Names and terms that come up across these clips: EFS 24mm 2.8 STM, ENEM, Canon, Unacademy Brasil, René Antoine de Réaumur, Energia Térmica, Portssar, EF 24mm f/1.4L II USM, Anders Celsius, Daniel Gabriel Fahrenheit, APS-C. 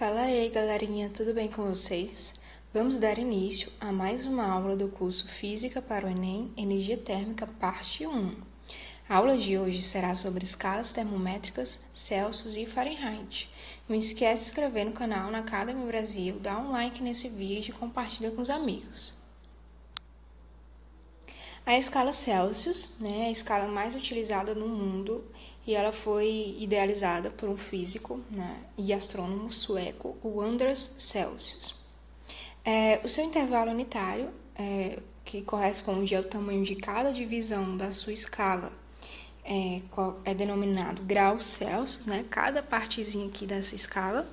Fala aí, galerinha, tudo bem com vocês? Vamos dar início a mais uma aula do curso Física para o ENEM, Energia Térmica, parte 1. A aula de hoje será sobre escalas termométricas, Celsius e Fahrenheit. Não esquece de se inscrever no canal Unacademy Brasil, dá um like nesse vídeo e compartilha com os amigos. A escala Celsius, né, a escala mais utilizada no mundo, e ela foi idealizada por um físico, né, e astrônomo sueco, o Anders Celsius. O seu intervalo unitário, que corresponde ao tamanho de cada divisão da sua escala, é denominado graus Celsius, né, cada partezinha aqui dessa escala,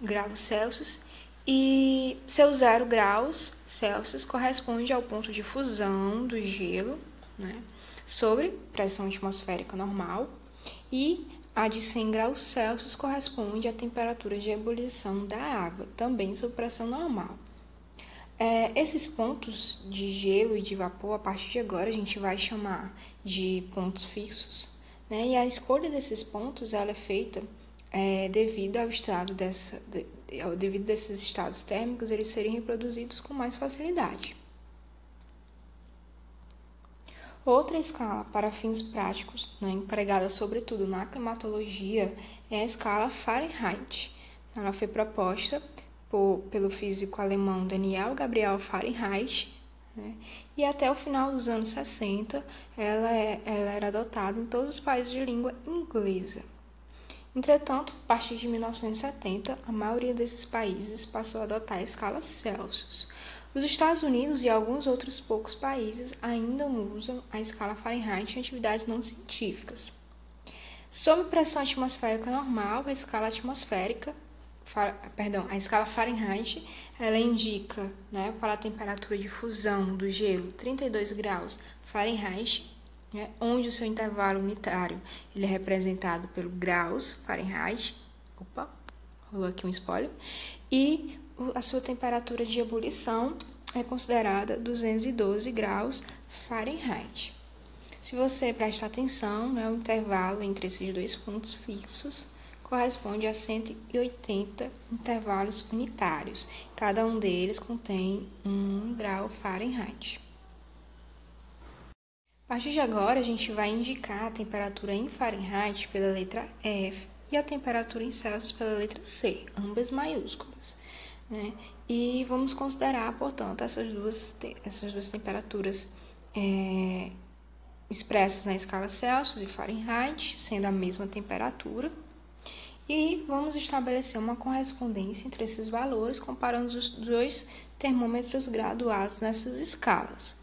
graus Celsius. E seu 0 graus Celsius corresponde ao ponto de fusão do gelo, né, sobre pressão atmosférica normal, e a de 100 graus Celsius corresponde à temperatura de ebulição da água, também sob pressão normal. Esses pontos de gelo e de vapor, a partir de agora, a gente vai chamar de pontos fixos, né, e a escolha desses pontos ela é feita devido ao estado devido a esses estados térmicos eles serem reproduzidos com mais facilidade. Outra escala para fins práticos, né, empregada sobretudo na climatologia, é a escala Fahrenheit. Ela foi proposta pelo físico alemão Daniel Gabriel Fahrenheit, né, e até o final dos anos 60 ela era adotada em todos os países de língua inglesa. Entretanto, a partir de 1970, a maioria desses países passou a adotar a escala Celsius. Os Estados Unidos e alguns outros poucos países ainda usam a escala Fahrenheit em atividades não científicas. Sob pressão atmosférica normal, a escala Fahrenheit, ela indica, né, para a temperatura de fusão do gelo 32 graus Fahrenheit, onde o seu intervalo unitário ele é representado pelo graus Fahrenheit, opa, rolou aqui um spoiler, e a sua temperatura de ebulição é considerada 212 graus Fahrenheit. Se você prestar atenção, né, o intervalo entre esses dois pontos fixos corresponde a 180 intervalos unitários, cada um deles contém 1 grau Fahrenheit. A partir de agora, a gente vai indicar a temperatura em Fahrenheit pela letra F e a temperatura em Celsius pela letra C, ambas maiúsculas, né? E vamos considerar, portanto, essas duas temperaturas expressas na escala Celsius e Fahrenheit, sendo a mesma temperatura. E vamos estabelecer uma correspondência entre esses valores, comparando os dois termômetros graduados nessas escalas.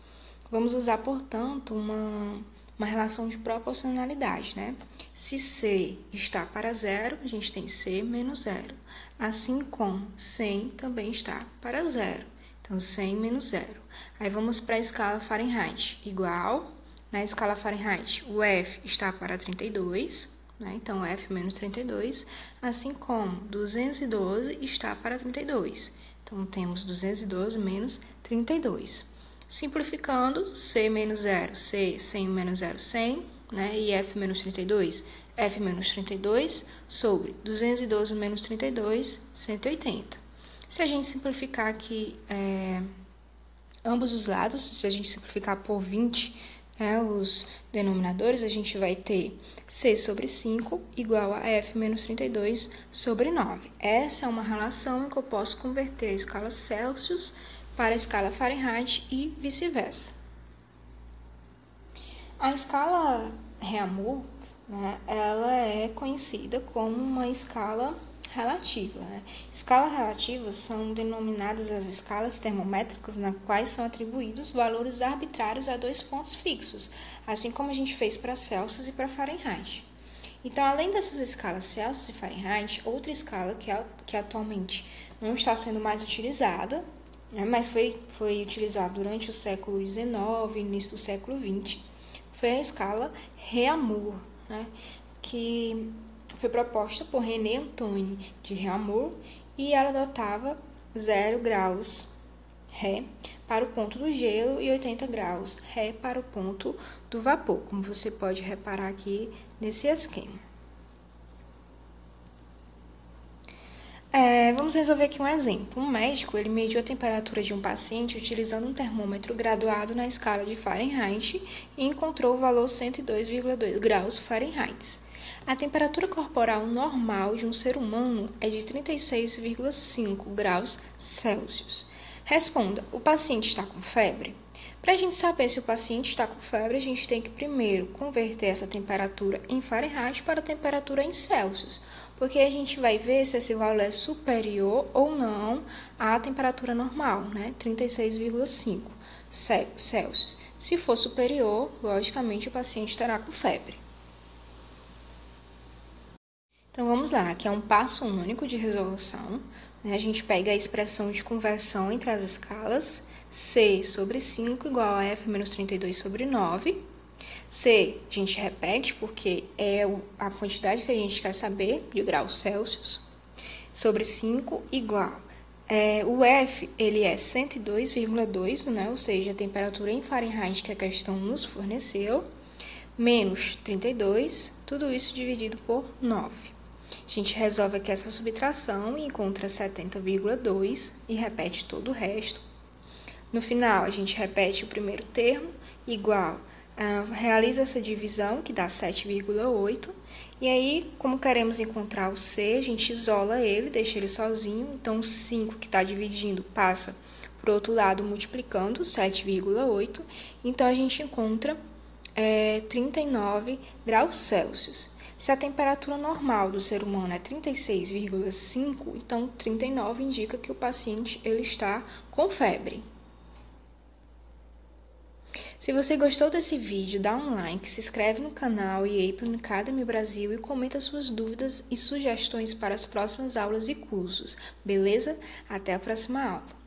Vamos usar, portanto, uma relação de proporcionalidade, né? Se C está para 0, a gente tem C menos 0. Assim como 100 também está para 0. Então, 100 menos 0. Aí vamos para a escala Fahrenheit, igual. Na escala Fahrenheit, o F está para 32, né? Então, F menos 32. Assim como 212 está para 32. Então, temos 212 menos 32. Simplificando, C menos 0, C, 100 menos 0, 100, né? E F menos 32, F menos 32, sobre 212 menos 32, 180. Se a gente simplificar aqui ambos os lados, se a gente simplificar por 20, né, os denominadores, a gente vai ter C sobre 5 igual a F menos 32 sobre 9. Essa é uma relação em que eu posso converter a escala Celsius para a escala Fahrenheit e vice-versa. A escala Réaumur, né, ela é conhecida como uma escala relativa, né? Escalas relativas são denominadas as escalas termométricas na quais são atribuídos valores arbitrários a dois pontos fixos, assim como a gente fez para Celsius e para Fahrenheit. Então, além dessas escalas Celsius e Fahrenheit, outra escala que atualmente não está sendo mais utilizada, mas foi utilizado durante o século XIX, início do século XX, foi a escala Réaumur, né, que foi proposta por René Antoine de Réaumur, e ela adotava 0 graus Ré para o ponto do gelo e 80 graus Ré para o ponto do vapor, como você pode reparar aqui nesse esquema. Vamos resolver aqui um exemplo. Um médico, ele mediu a temperatura de um paciente utilizando um termômetro graduado na escala de Fahrenheit e encontrou o valor 102,2 graus Fahrenheit. A temperatura corporal normal de um ser humano é de 36,5 graus Celsius. Responda, o paciente está com febre? Para a gente saber se o paciente está com febre, a gente tem que primeiro converter essa temperatura em Fahrenheit para a temperatura em Celsius, porque a gente vai ver se esse valor é superior ou não à temperatura normal, né? 36,5 Celsius. Se for superior, logicamente o paciente estará com febre. Então vamos lá, aqui é um passo único de resolução, né? A gente pega a expressão de conversão entre as escalas, C sobre 5 igual a F menos 32 sobre 9. C a gente repete porque é a quantidade que a gente quer saber de graus Celsius. Sobre 5 igual. O F ele é 102,2, né? Ou seja, a temperatura em Fahrenheit que a questão nos forneceu. Menos 32, tudo isso dividido por 9. A gente resolve aqui essa subtração e encontra 70,2 e repete todo o resto. No final, a gente repete o primeiro termo, igual, realiza essa divisão, que dá 7,8. E aí, como queremos encontrar o C, a gente isola ele, deixa ele sozinho. Então, o 5 que está dividindo passa para o outro lado, multiplicando, 7,8. Então, a gente encontra 39 graus Celsius. Se a temperatura normal do ser humano é 36,5, então 39 indica que o paciente ele está com febre. Se você gostou desse vídeo, dá um like, se inscreve no canal e aí para o Unacademy Brasil e comenta suas dúvidas e sugestões para as próximas aulas e cursos, beleza? Até a próxima aula!